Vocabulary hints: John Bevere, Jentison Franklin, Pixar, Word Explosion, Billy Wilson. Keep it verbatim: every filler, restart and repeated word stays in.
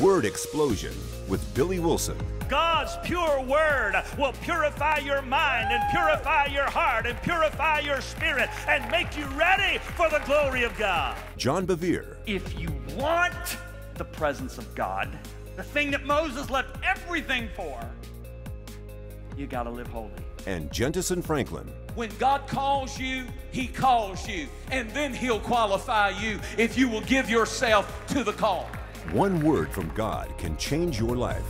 Word Explosion with Billy Wilson. God's pure word will purify your mind and purify your heart and purify your spirit and make you ready for the glory of God. John Bevere. If you want the presence of God, the thing that Moses left everything for, you gotta live holy. And Jentison Franklin. When God calls you, He calls you, and then He'll qualify you if you will give yourself to the call. One word from God can change your life.